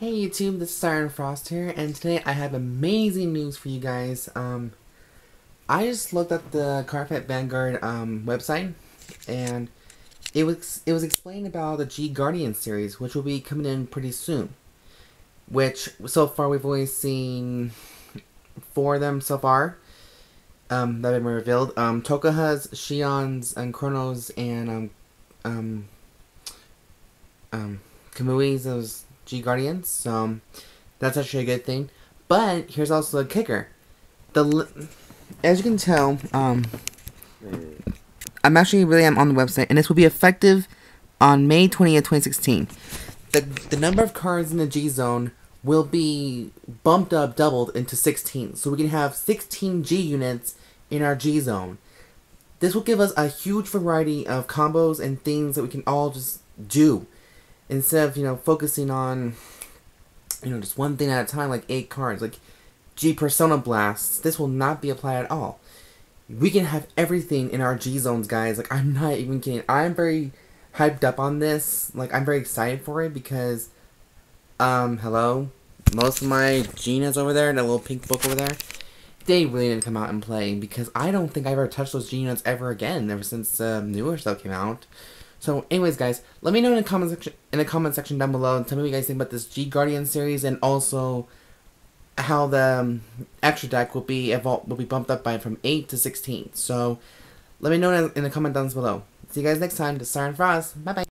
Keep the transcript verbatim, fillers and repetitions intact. Hey YouTube, this is Siren Frost here, and today I have amazing news for you guys. Um, I just looked at the Carpet Vanguard um, website, and it was it was explained about the G Guardian series, which will be coming in pretty soon. Which so far we've only seen four of them so far um, that have been revealed: um, Tokaha's, Shion's, and Chronos, and um, um, um, Kamui's. Those G Guardians, so um, that's actually a good thing. But here's also a kicker. The li as you can tell, um, I'm actually really am on the website, and this will be effective on May twentieth, twenty sixteen. The the number of cards in the G Zone will be bumped up, doubled into sixteen, so we can have sixteen G units in our G Zone. This will give us a huge variety of combos and things that we can all just do. Instead of, you know, focusing on, you know, just one thing at a time, like eight cards, like G-Persona Blasts, this will not be applied at all. We can have everything in our G-Zones, guys. Like, I'm not even kidding. I'm very hyped up on this. Like, I'm very excited for it because, um, hello? Most of my G units over there, that little pink book over there, they really didn't come out and play because I don't think I've ever touched those G units ever again, ever since uh, newer stuff came out. So, anyways, guys, let me know in the comment section in the comment section down below and tell me what you guys think about this G Guardian series, and also how the um, extra deck will be evolved will be bumped up by from eight to sixteen. So, let me know in the comment down below. See you guys next time. This is Siren Frost. Bye bye.